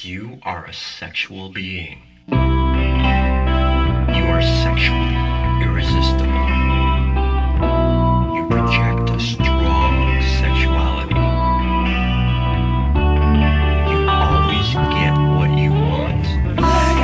You are a sexual being. You are sexually irresistible. You project a strong sexuality. You always get what you want. Robert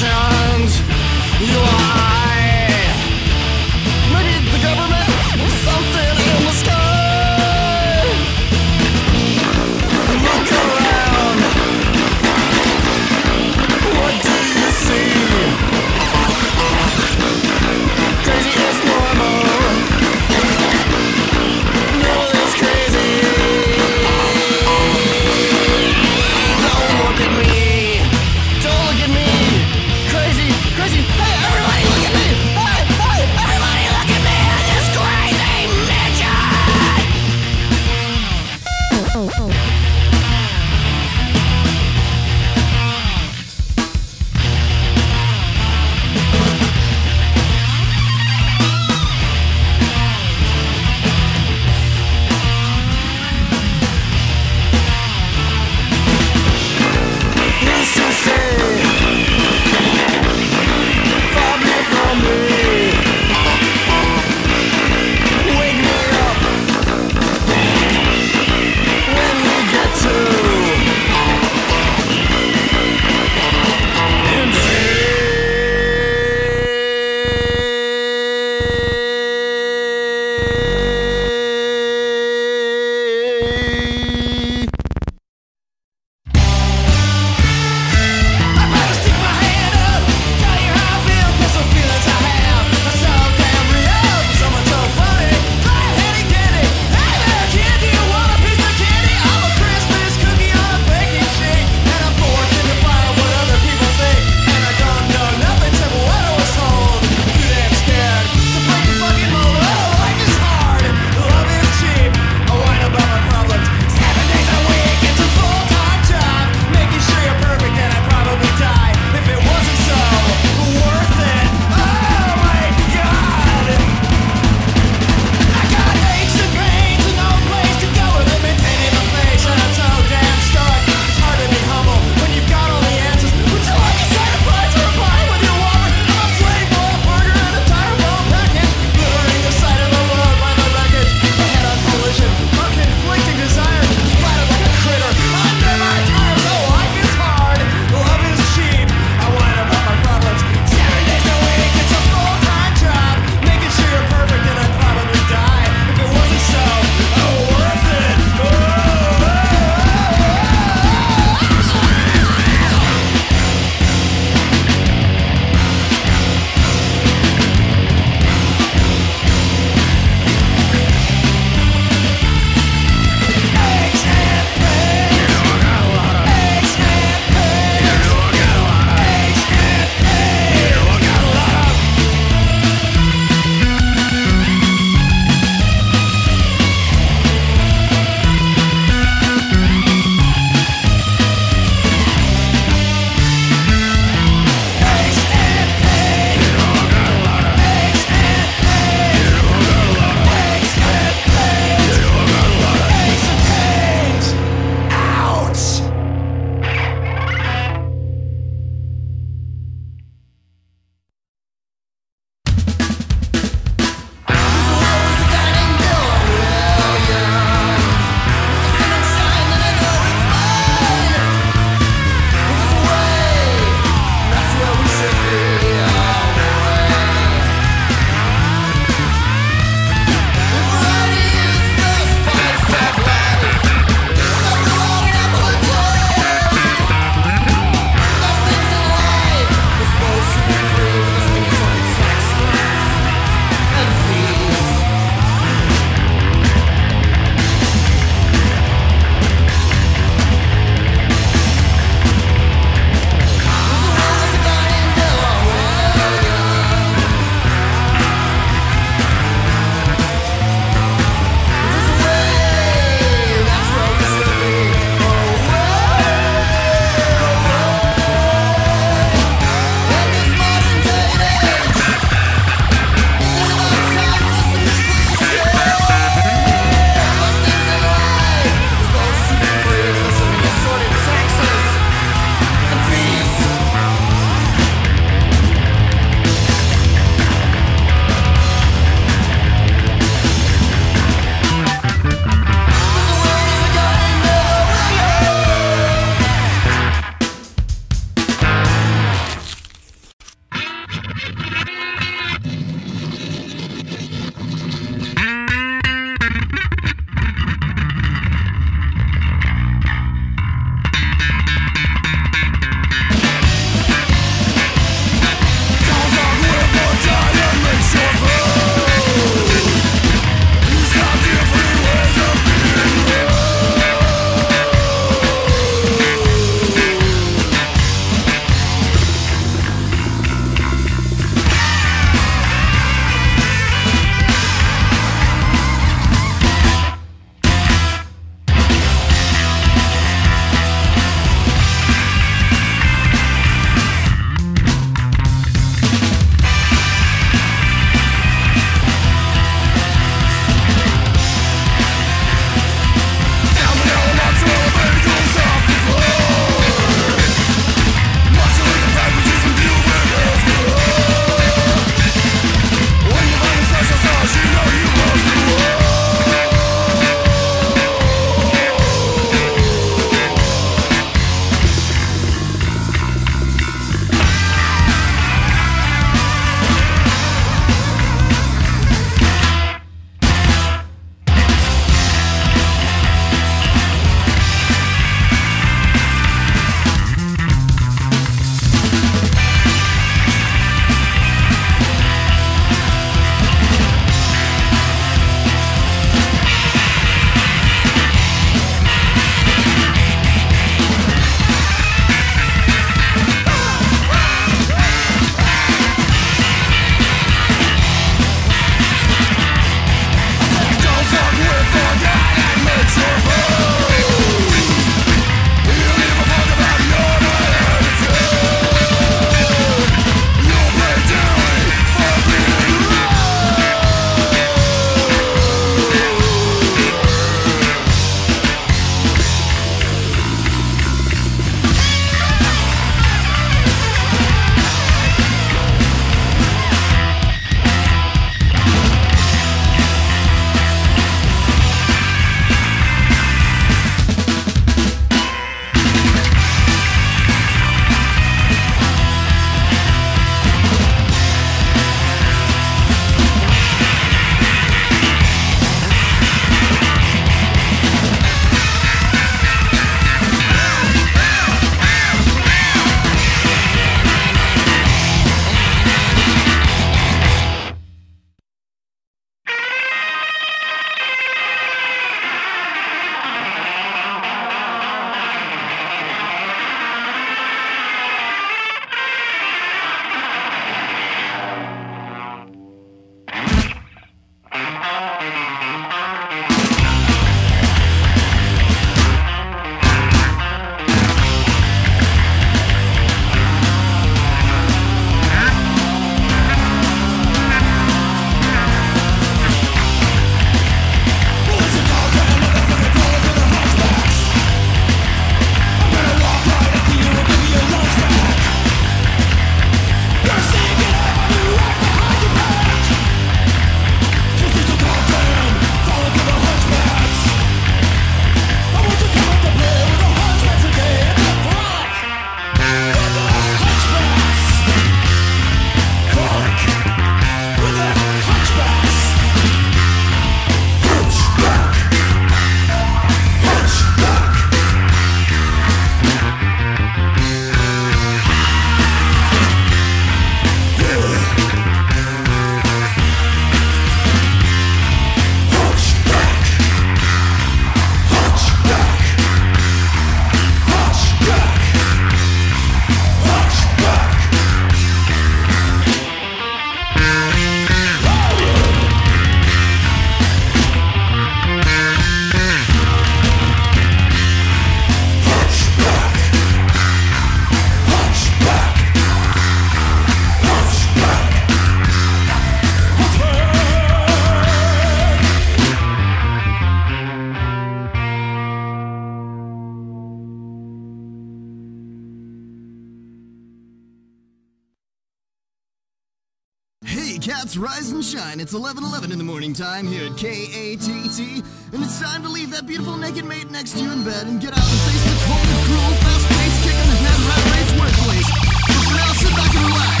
Hey, cats, rise and shine. It's 11:11 in the morning time here at K.A.T.T. And it's time to leave that beautiful naked mate next to you in bed and get out and face the cold and cruel, fast-paced, kick in the head, rat-race workplace. But for now, sit back and relax.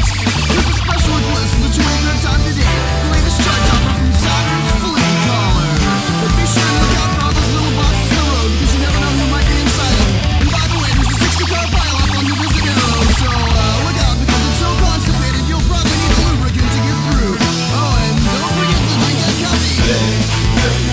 Here's a special request that you ain't got time today. The latest chart topper from Saturn's Flip Collar. But be sure to look out for all those little boxes in the road, because you never know who might get inside them. And by the way, there's a 60-car pile-up on your visit home, so look out, because it's so constipated you'll probably need a lubricant to get through. Oh, and don't forget to drink that coffee. Hey, hey,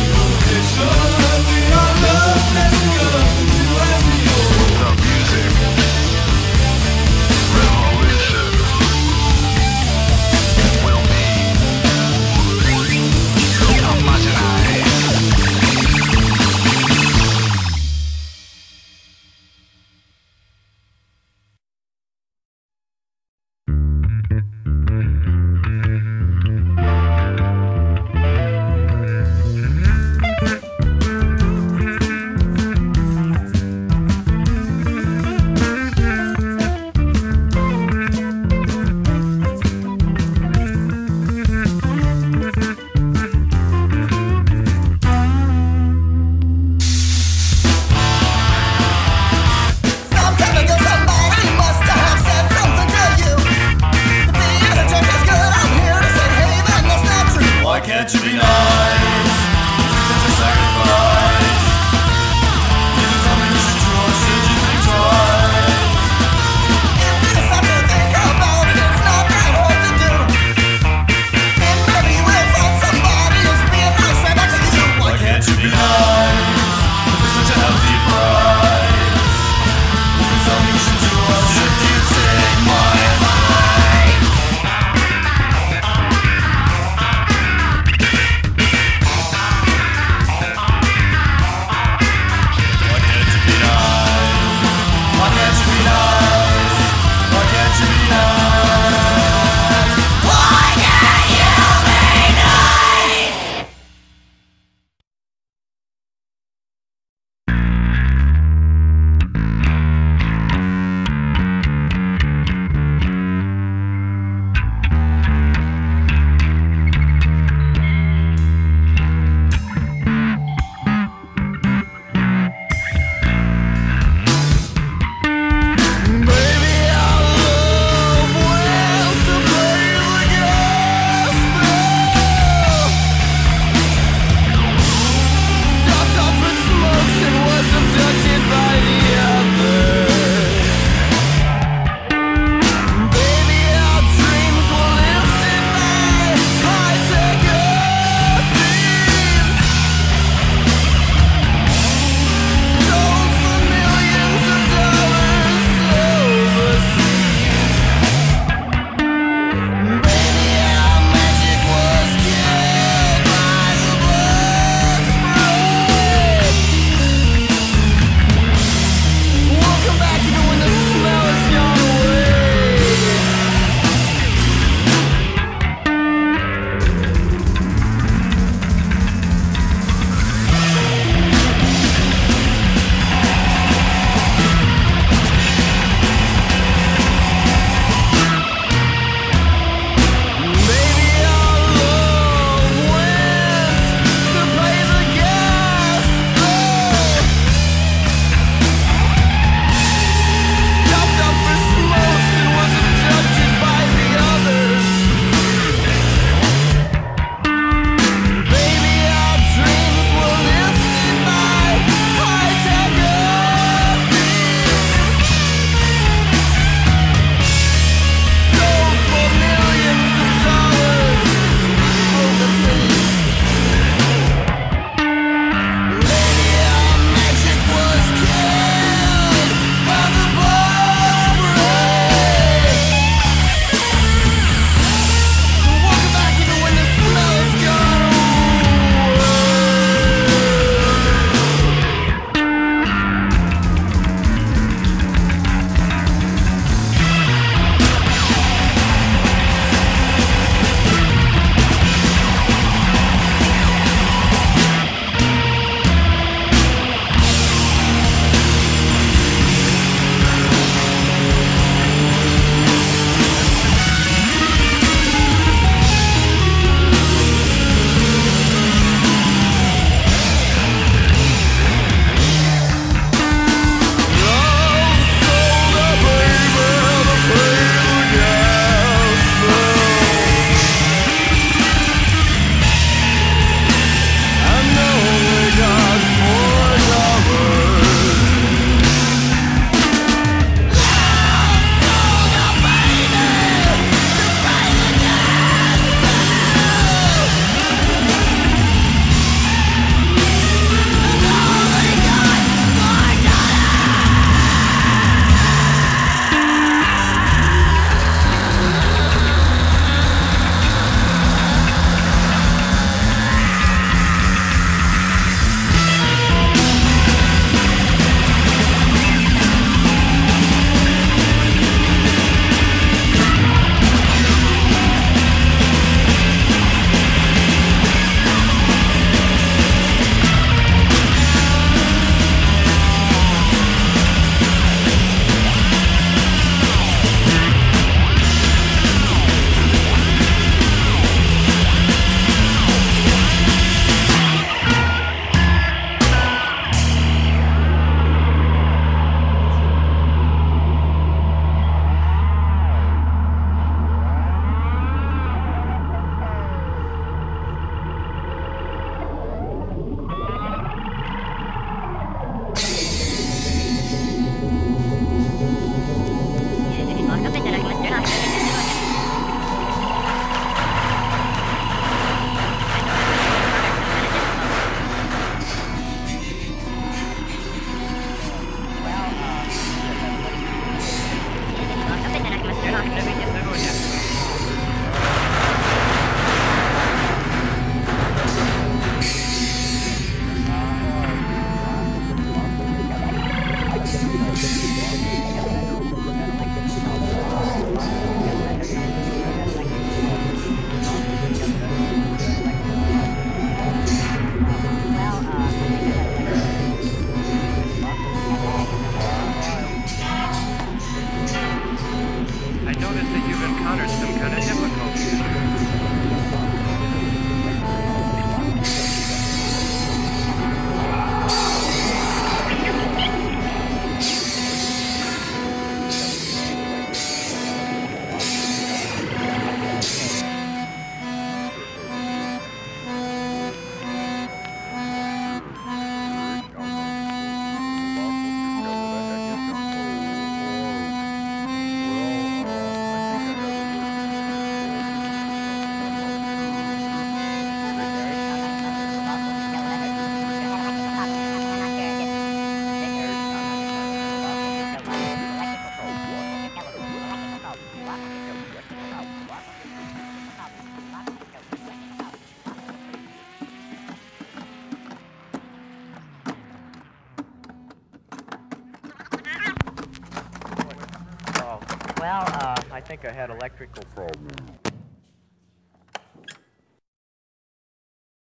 I think I had electrical problems.